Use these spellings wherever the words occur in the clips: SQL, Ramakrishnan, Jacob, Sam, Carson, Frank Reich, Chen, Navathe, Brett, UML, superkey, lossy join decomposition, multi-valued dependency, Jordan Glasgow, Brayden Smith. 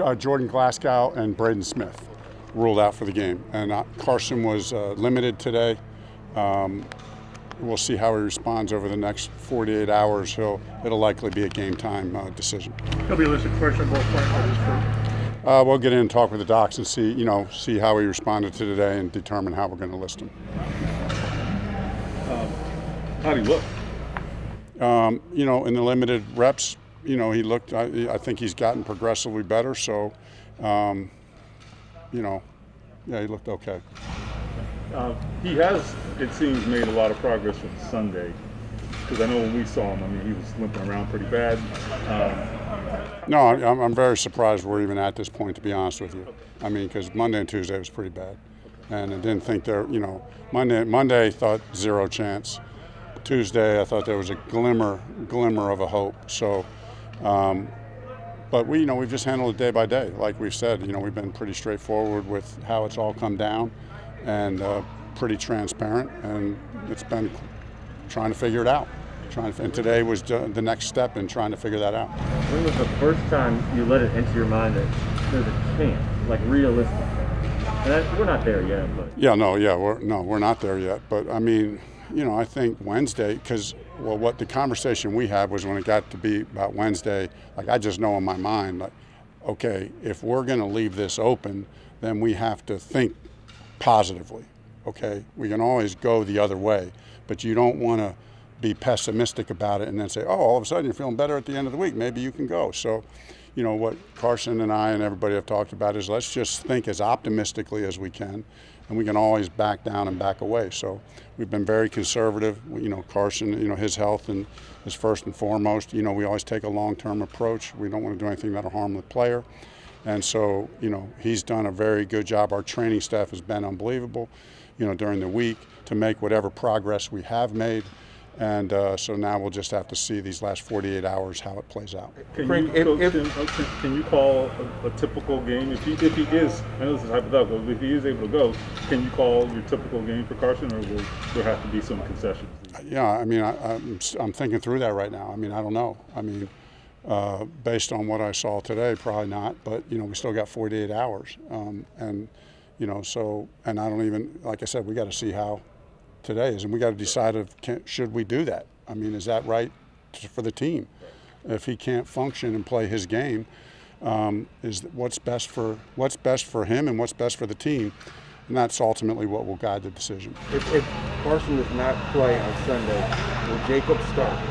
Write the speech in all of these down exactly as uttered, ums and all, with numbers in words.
uh, Jordan Glasgow and Brayden Smith ruled out for the game. And uh, Carson was uh, limited today. Um, we'll see how he responds over the next forty-eight hours. He'll, it'll likely be a game time uh, decision. He'll be listed questionable for this group. Uh, we'll get in and talk with the docs and see, you know, see how he responded to today and determine how we're going to list him. Um, how did he look? Um, you know, in the limited reps, you know, he looked. I, I think he's gotten progressively better. So, um, you know, yeah, he looked okay. Uh, he has, it seems, made a lot of progress from Sunday. Because I know when we saw him, I mean, he was limping around pretty bad. Um, no, I'm, I'm very surprised we're even at this point, to be honest with you. I mean, because Monday and Tuesday was pretty bad. And I didn't think there, you know, Monday, Monday I thought zero chance. Tuesday, I thought there was a glimmer, glimmer of a hope. So, um, but we, you know, we've just handled it day by day. Like we've said, you know, we've been pretty straightforward with how it's all come down and uh, pretty transparent. And it's been trying to figure it out. Trying to, and today was the next step in trying to figure that out. When was the first time you let it into your mind that there's a chance, like realistic? And that, we're not there yet, but yeah, no, yeah, we're no, we're not there yet. But I mean, you know, I think Wednesday, because well, what the conversation we had was when it got to be about Wednesday. Like I just know in my mind, like, okay, if we're going to leave this open, then we have to think positively. Okay, we can always go the other way, but you don't want to be pessimistic about it and then say, oh, all of a sudden you're feeling better at the end of the week, maybe you can go. So, you know, what Carson and I and everybody have talked about is let's just think as optimistically as we can, and we can always back down and back away. So we've been very conservative. You know, Carson, you know, his health and is first and foremost. You know, we always take a long-term approach. We don't want to do anything that'll harm the player. And so, you know, he's done a very good job. Our training staff has been unbelievable, you know, during the week to make whatever progress we have made. And uh, so now we'll just have to see these last forty-eight hours how it plays out. Can, Frank, you, if, if, him, can you call a, a typical game? If he, if he is, I know this is hypothetical, but if he is able to go, can you call your typical game for Carson, or will there have to be some concessions? Yeah, I mean, I, I'm, I'm thinking through that right now. I mean, I don't know. I mean, uh, based on what I saw today, probably not. But, you know, we still got forty-eight hours. Um, and, you know, so, and I don't even, like I said, we got to see how today is, and we got to decide if can, should we do that. I mean, is that right for the team? If he can't function and play his game, um, is what's best for what's best for him and what's best for the team, and that's ultimately what will guide the decision. If, if Carson does not play on Sunday, will Jacob start?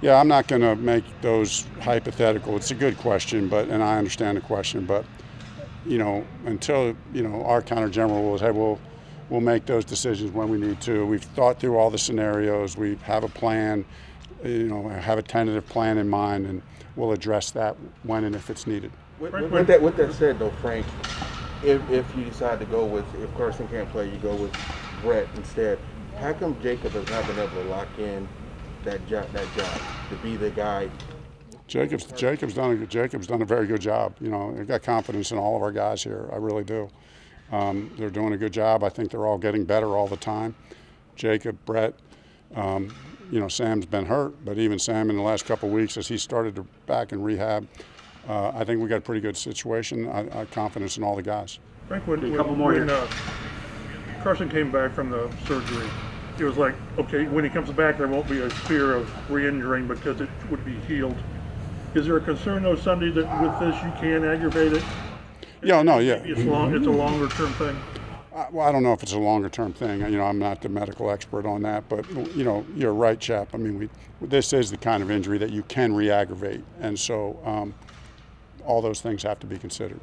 Yeah, I'm not going to make those hypothetical. It's a good question, but and I understand the question, but you know, until you know, our counter general will say, well, we'll make those decisions when we need to. We've thought through all the scenarios. We have a plan, you know, have a tentative plan in mind, and we'll address that when and if it's needed. With, with, with, that, with that said, though, Frank, if, if you decide to go with, if Carson can't play, you go with Brett instead. How come Jacob has not been able to lock in that job, that job to be the guy? Jacob's Jacob's done a Jacob's done a very good job. You know, I've got confidence in all of our guys here. I really do. Um, they're doing a good job. I think they're all getting better all the time. Jacob, Brett, um, you know, Sam's been hurt, but even Sam in the last couple of weeks, as he started to back in rehab, uh, I think we got a pretty good situation. I, I confidence in all the guys. Frank, when, when, a couple more when uh, Carson came back from the surgery, it was like, okay, when he comes back, there won't be a fear of re-injuring because it would be healed. Is there a concern, though, Sunday, that with this you can aggravate it? Yeah, no, yeah. It's, long, it's a longer-term thing. I, well, I don't know if it's a longer-term thing. You know, I'm not the medical expert on that, but you know, you're right, chap. I mean, we this is the kind of injury that you can re-aggravate, and so um, all those things have to be considered.